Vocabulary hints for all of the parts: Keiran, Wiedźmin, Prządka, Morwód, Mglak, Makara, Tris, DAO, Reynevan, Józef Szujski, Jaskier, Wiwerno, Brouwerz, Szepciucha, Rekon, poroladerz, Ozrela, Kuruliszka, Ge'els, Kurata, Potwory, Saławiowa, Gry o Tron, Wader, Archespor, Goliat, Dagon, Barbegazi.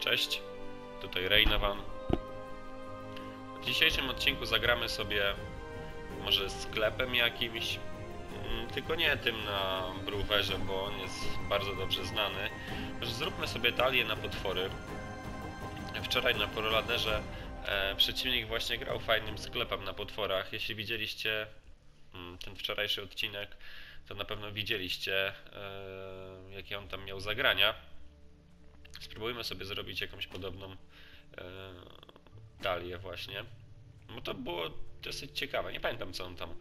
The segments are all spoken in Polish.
Cześć, tutaj Reynevan. W dzisiejszym odcinku zagramy sobie może sklepem jakimś, tylko nie tym na Brouwerze, bo on jest bardzo dobrze znany. Zróbmy sobie talię na potwory. Wczoraj na poroladerze przeciwnik właśnie grał fajnym sklepem na potworach. Jeśli widzieliście ten wczorajszy odcinek, to na pewno widzieliście jakie on tam miał zagrania. Spróbujmy sobie zrobić jakąś podobną talię właśnie, bo to było dosyć ciekawe. Nie pamiętam, co on tam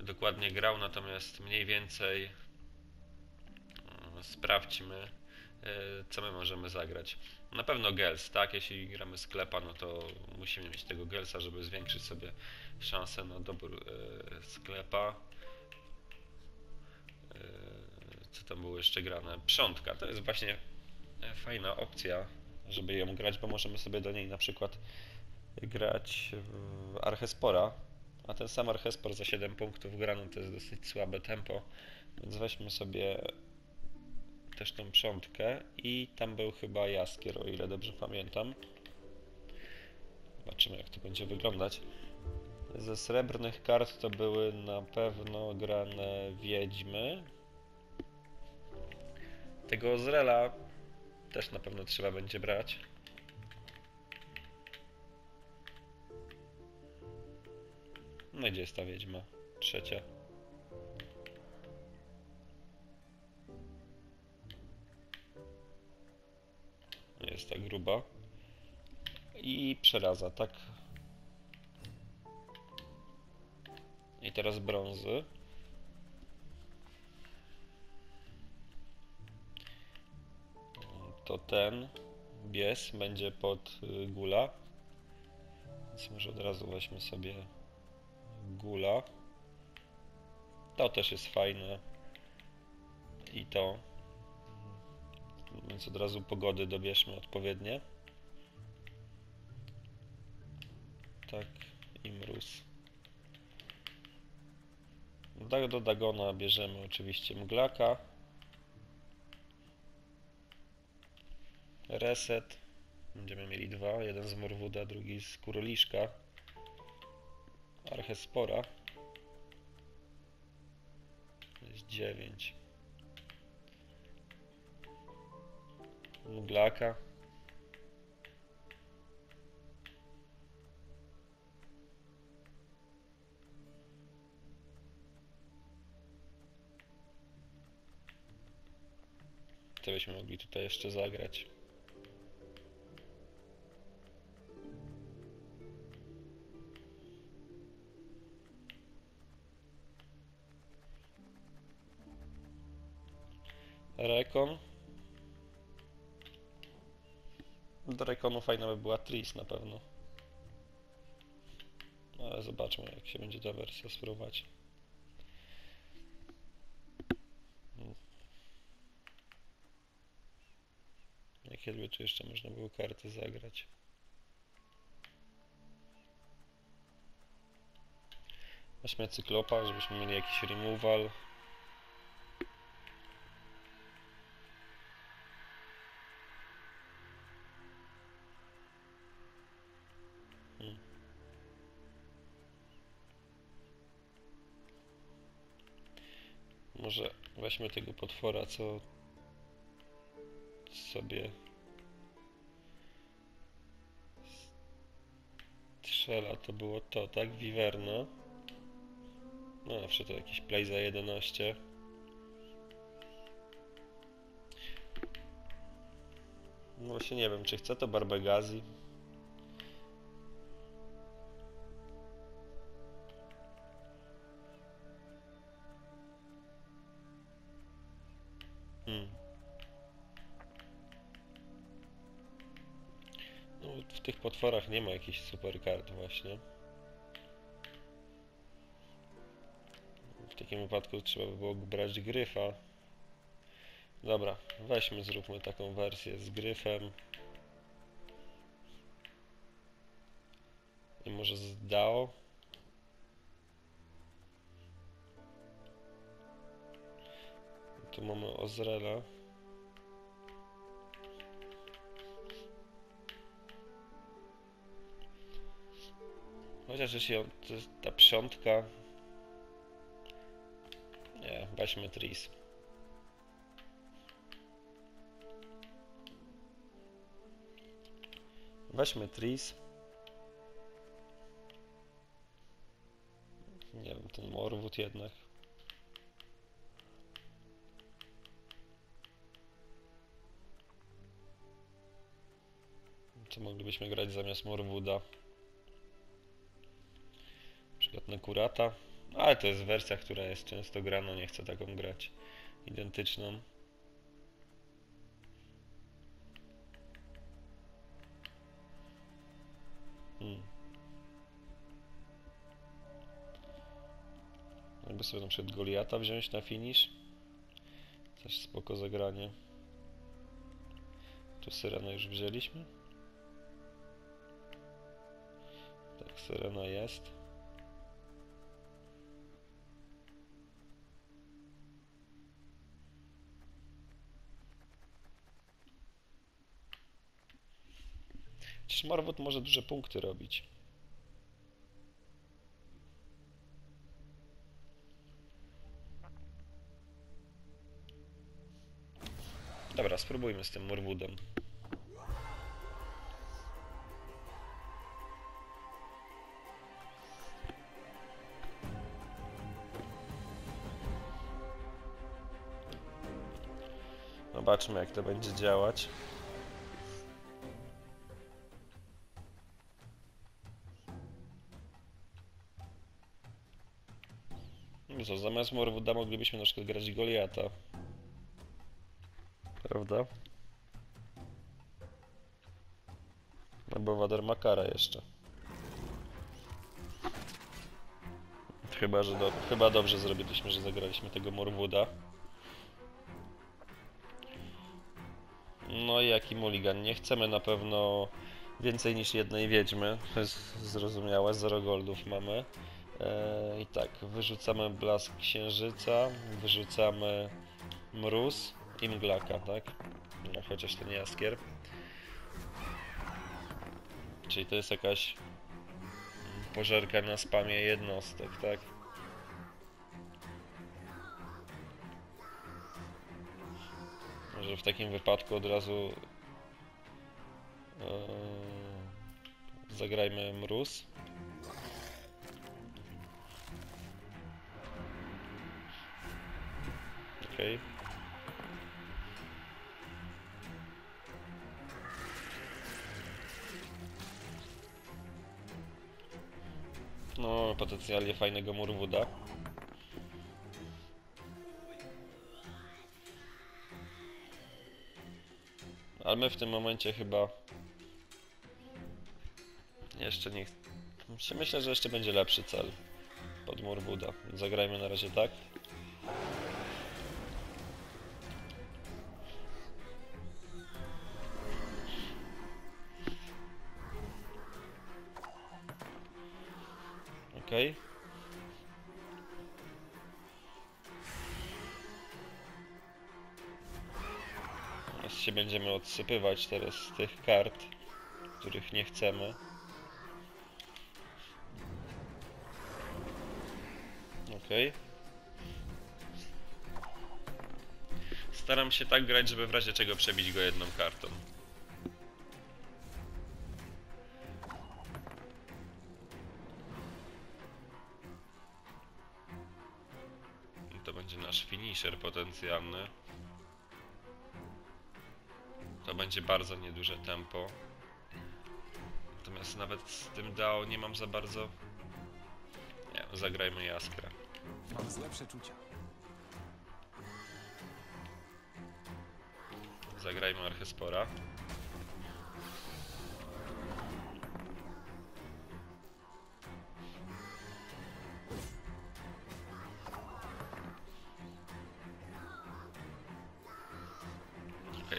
dokładnie grał, natomiast mniej więcej sprawdźmy, co my możemy zagrać. Na pewno Gels, tak? Jeśli gramy sklepa, no to musimy mieć tego Gelsa, żeby zwiększyć sobie szansę na dobór sklepa. Co tam było jeszcze grane? Prządka, to jest właśnie fajna opcja, żeby ją grać, bo możemy sobie do niej na przykład grać w Archespora, a ten sam Archespor za 7 punktów grany to jest dosyć słabe tempo, więc weźmy sobie też tą Prządkę i tam był chyba Jaskier, o ile dobrze pamiętam. Zobaczymy, jak to będzie wyglądać. Ze srebrnych kart to były na pewno grane Wiedźmy. Tego Ozrela też na pewno trzeba będzie brać. No gdzie jest ta wiedźma? Trzecia. Jest ta gruba. I przeraza, tak? I teraz brązy. To ten bies będzie pod gula, więc może od razu weźmy sobie gula. To też jest fajne i to, więc od razu pogody dobierzmy odpowiednie. Tak i mróz. Do Dagona bierzemy oczywiście Mglaka. Reset. Będziemy mieli dwa. Jeden z Morwóda, drugi z Kuruliszka. Archespora. To jest 9. Mglaka. Co byśmy mogli tutaj jeszcze zagrać? Rekon. Do Rekonu fajna by była Tris na pewno. Ale zobaczmy, jak się będzie ta wersja spróbować. Jakie by tu jeszcze można było karty zagrać? Weźmy cyklopa, żebyśmy mieli jakiś removal. Może weźmy tego potwora, co sobie strzela, to było to, tak? Wiwerno. No zawsze to jakiś play za 11. No właśnie nie wiem, czy chce to Barbegazi. No, w tych potworach nie ma jakichś super kart właśnie. W takim wypadku trzeba by było brać gryfa. Dobra, weźmy, zróbmy taką wersję z gryfem. I może z DAO. Tu mamy Ozrela. Chociaż się ta Prządka... Nie, weźmy Tris. Weźmy Tris. Nie wiem, ten Morwód jednak. Co moglibyśmy grać zamiast Morwóda? Na przykład na Kurata. Ale to jest wersja, która jest często grana, nie chcę taką grać. Identyczną. Jakby sobie na przykład Goliata wziąć na finish. Też spoko zagranie. Tu Syrenę już wzięliśmy. Tak, Syrena jest. Przecież Morwód może duże punkty robić. Dobra, spróbujmy z tym Morwódem. Zobaczmy, jak to będzie działać. No co, zamiast Morwóda moglibyśmy na przykład grać Goliata. Prawda? Albo Wader Makara jeszcze. Chyba dobrze zrobiliśmy, że zagraliśmy tego Morwóda. No i jaki mulligan? Nie chcemy na pewno więcej niż jednej wiedźmy. To jest zrozumiałe, 0 goldów mamy. I tak, wyrzucamy blask księżyca, wyrzucamy mróz i mglaka, tak? No, chociaż ten jaskier. Czyli to jest jakaś pożerka na spamie jednostek, tak? Może w takim wypadku od razu zagrajmy mróz. Okej. No, potencjalnie fajnego Morwóda. Ale my w tym momencie chyba... Jeszcze nie... Myślę, że jeszcze będzie lepszy cel pod Morwóda. Zagrajmy na razie tak. Okej. Teraz się będziemy odsypywać teraz z tych kart, których nie chcemy. Okej. Staram się tak grać, żeby w razie czego przebić go jedną kartą. Finisher potencjalny. To będzie bardzo nieduże tempo. Natomiast nawet z tym DAO nie mam za bardzo... Nie, zagrajmy jaskra. Mam złe przeczucia. Zagrajmy Archespora.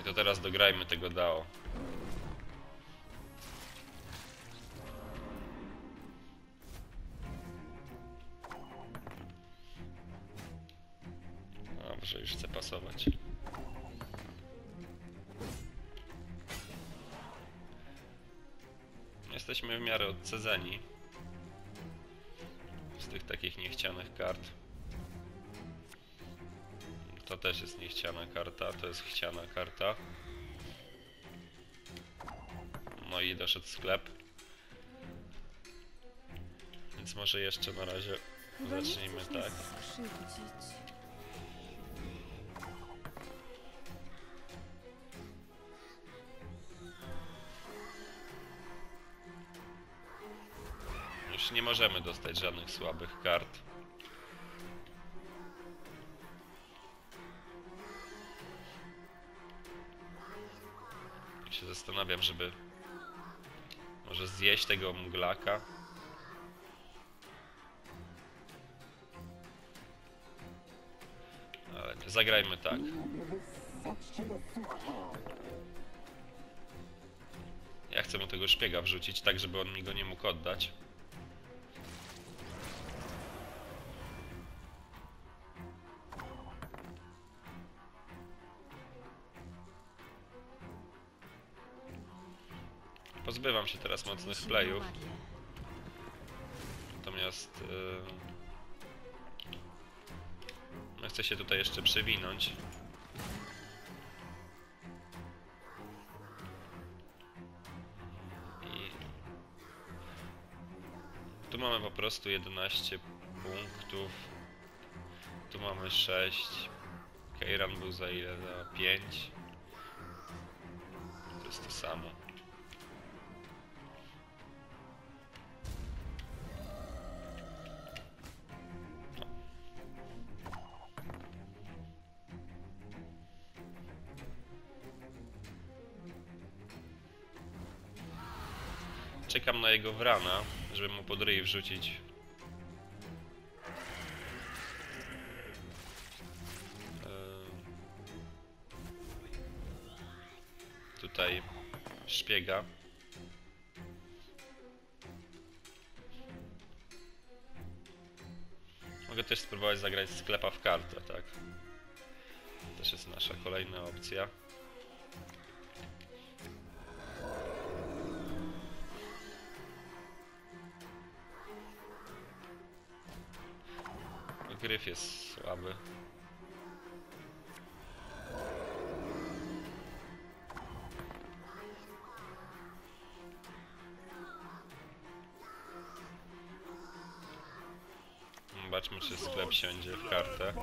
To teraz dograjmy tego DAO. Dobrze, już chcę pasować. Jesteśmy w miarę odcedzeni. tych takich niechcianych kart. To też jest niechciana karta, to jest chciana karta. No i doszedł sklep. Więc może jeszcze na razie zacznijmy tak. Już nie możemy dostać żadnych słabych kart. Się zastanawiam, żeby może zjeść tego mglaka. Ale nie, zagrajmy tak. Ja chcę mu tego szpiega wrzucić, tak żeby on mi go nie mógł oddać. Pozbywam się teraz mocnych playów. Natomiast no chcę się tutaj jeszcze przewinąć. I tu mamy po prostu 11 punktów. Tu mamy 6. Keiran był za ile? Za 5. To jest to samo. Czekam na jego wrana, żeby mu pod ryj wrzucić. Tutaj szpiega. Mogę też spróbować zagrać sklepa w kartę, tak? To też jest nasza kolejna opcja. Gryf jest słaby. Zobaczmy, czy sklep siądzie w kartę.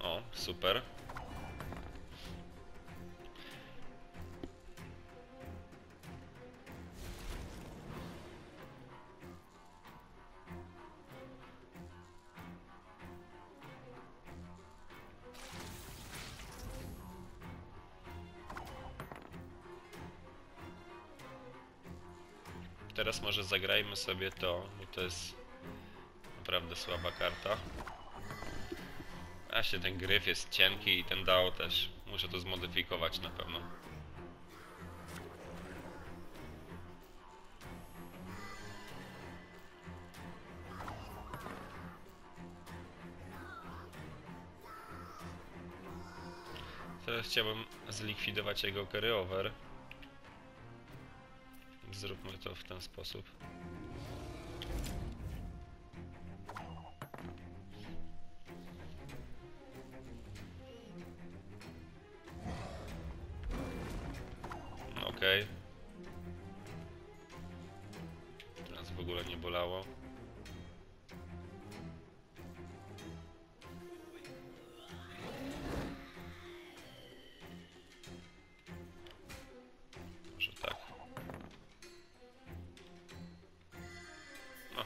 O, super. Teraz może zagrajmy sobie to, bo to jest naprawdę słaba karta. A się ten gryf jest cienki i ten DAO też. Muszę to zmodyfikować na pewno. Teraz chciałbym zlikwidować jego carryover. Zróbmy to w ten sposób. Okej. Teraz w ogóle nie bolało.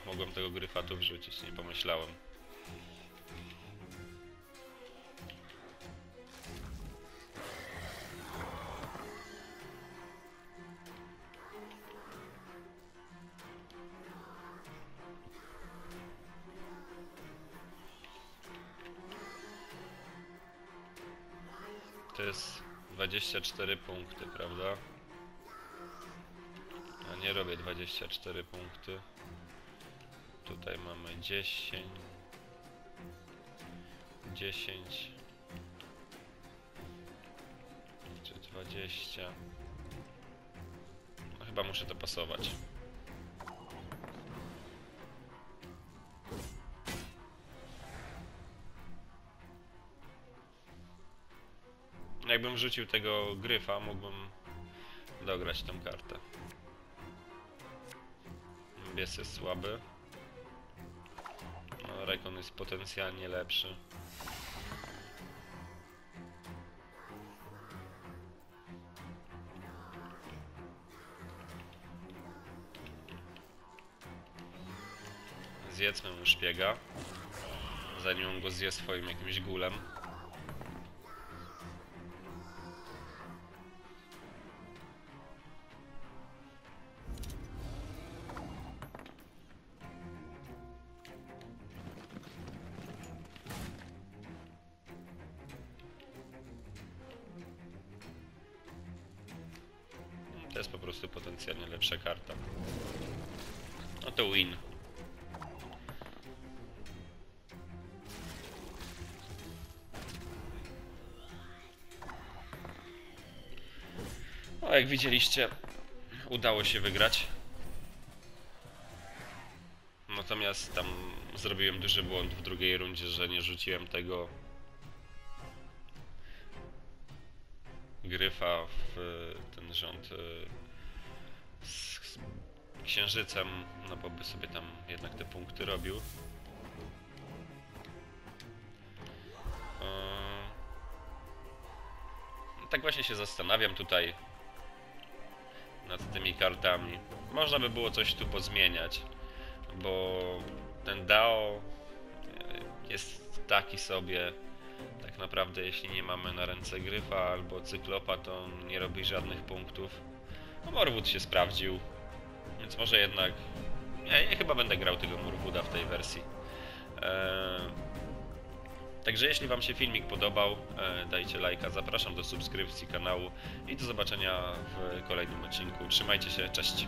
Mogłem tego gryfa tu wrzucić, nie pomyślałem. To jest 24 punkty, prawda? A nie robię 24 punkty. Tutaj mamy 10, czy 20, no Chyba muszę dopasować. Jakbym rzucił tego gryfa, mógłbym dograć tą kartę. Bies jest słaby. No, Rekon jest potencjalnie lepszy. Zjedzmy mu szpiega, zanim on go zje swoim jakimś gulem. To jest po prostu potencjalnie lepsza karta. No to win. A jak widzieliście, udało się wygrać. Natomiast tam zrobiłem duży błąd w drugiej rundzie, że nie rzuciłem tego gryfa w ten rząd z księżycem, no bo by sobie tam jednak te punkty robił. Tak właśnie się zastanawiam tutaj nad tymi kartami. Można by było coś tu pozmieniać, bo ten DAO jest taki sobie. Tak naprawdę jeśli nie mamy na ręce gryfa albo cyklopa, to on nie robi żadnych punktów. No, Morwód się sprawdził, więc może jednak... Ja chyba będę grał tego Morwóda w tej wersji. Także jeśli wam się filmik podobał, dajcie lajka, zapraszam do subskrypcji kanału i do zobaczenia w kolejnym odcinku. Trzymajcie się, cześć!